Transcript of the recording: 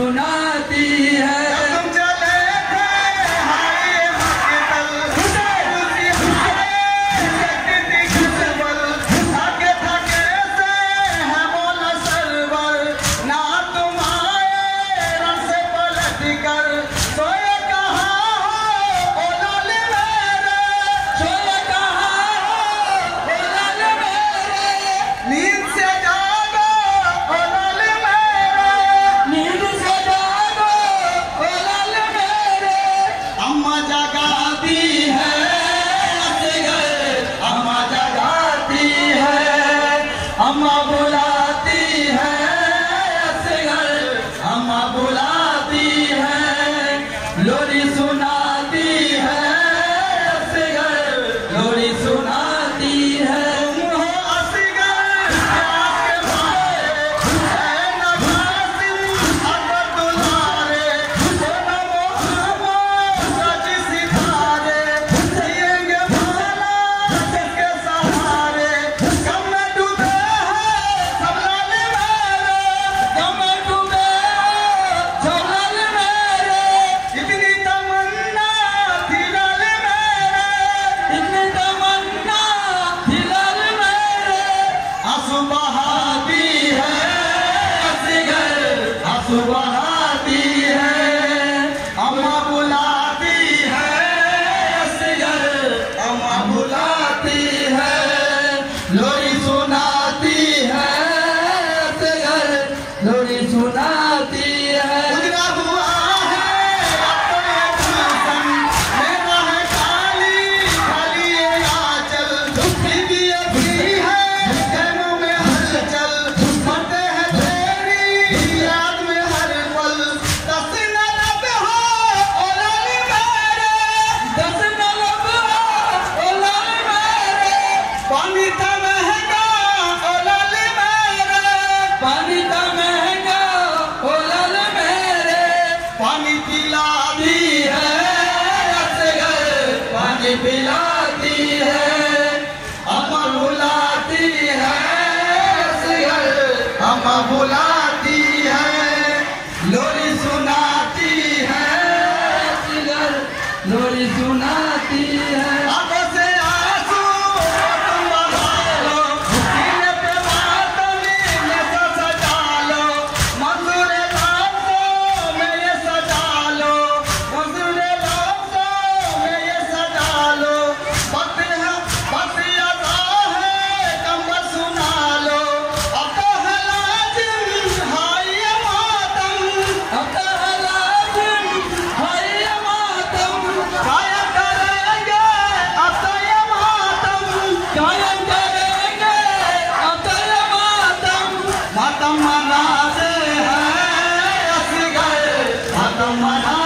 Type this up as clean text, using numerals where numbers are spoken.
सुनाती है। अम्मा बुलाती है असगर, अम्मा बुलाती है, लोरी सुनाती है असगर, लोरी सुनाती है। तुम हो असगर के भाई हुसैन कासिम अकबर दुलारे, हुसैन मोहम्मद सच सितारे, जिएंगे भला जिसके सहारे। Amma bulati hai, amma bulati hai asgar, amma bulati hai, lori sunati hai asgar, lori sunati hai। पिलाती है अम्मा, बुलाती है असगर, अम्मा बुलाती है, लोरी सुनाती है असगर, लोरी सुनाती है। आंखों से आंसू तुम बहा लो, सीने पे मातम ऐसा सजा लो, मंजूरे लफ्ज़ों में ये सजा लो, मंजूरे लफ्ज़ों में ये सजा लो। मातम मनाते हैं असगर, मातम मना